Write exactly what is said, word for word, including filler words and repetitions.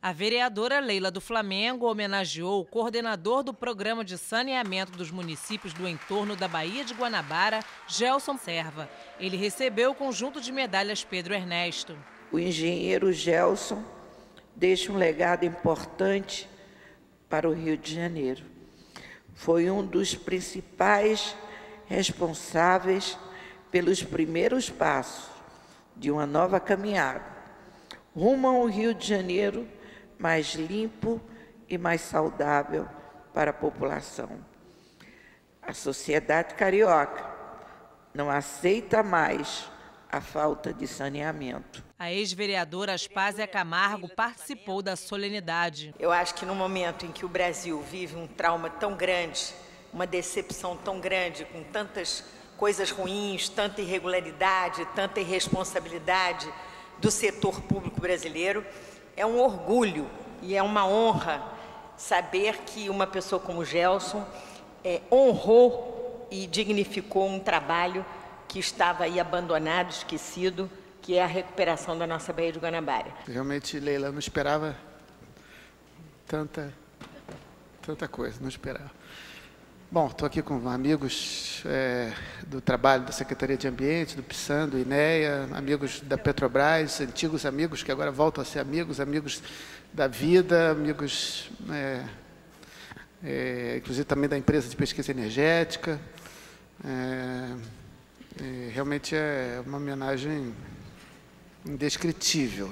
A vereadora Leila do Flamengo homenageou o coordenador do Programa de Saneamento dos Municípios do Entorno da Baía de Guanabara, Gelson Serva. Ele recebeu o conjunto de medalhas Pedro Ernesto. O engenheiro Gelson deixa um legado importante para o Rio de Janeiro. Foi um dos principais responsáveis pelos primeiros passos de uma nova caminhada rumo ao Rio de Janeiro mais limpo e mais saudável para a população. A sociedade carioca não aceita mais a falta de saneamento. A ex-vereadora Aspasia Camargo participou da solenidade. Eu acho que no momento em que o Brasil vive um trauma tão grande, uma decepção tão grande, com tantas coisas ruins, tanta irregularidade, tanta irresponsabilidade do setor público brasileiro, é um orgulho e é uma honra saber que uma pessoa como Gelson é, honrou e dignificou um trabalho que estava aí abandonado, esquecido, que é a recuperação da nossa Baía de Guanabara. Realmente, Leila, não esperava tanta, tanta coisa, não esperava. Bom, estou aqui com amigos é, do trabalho da Secretaria de Ambiente, do P S A M, do INEA, amigos da Petrobras, antigos amigos que agora voltam a ser amigos, amigos da vida, amigos, é, é, inclusive também da empresa de pesquisa energética. É, é, realmente é uma homenagem indescritível.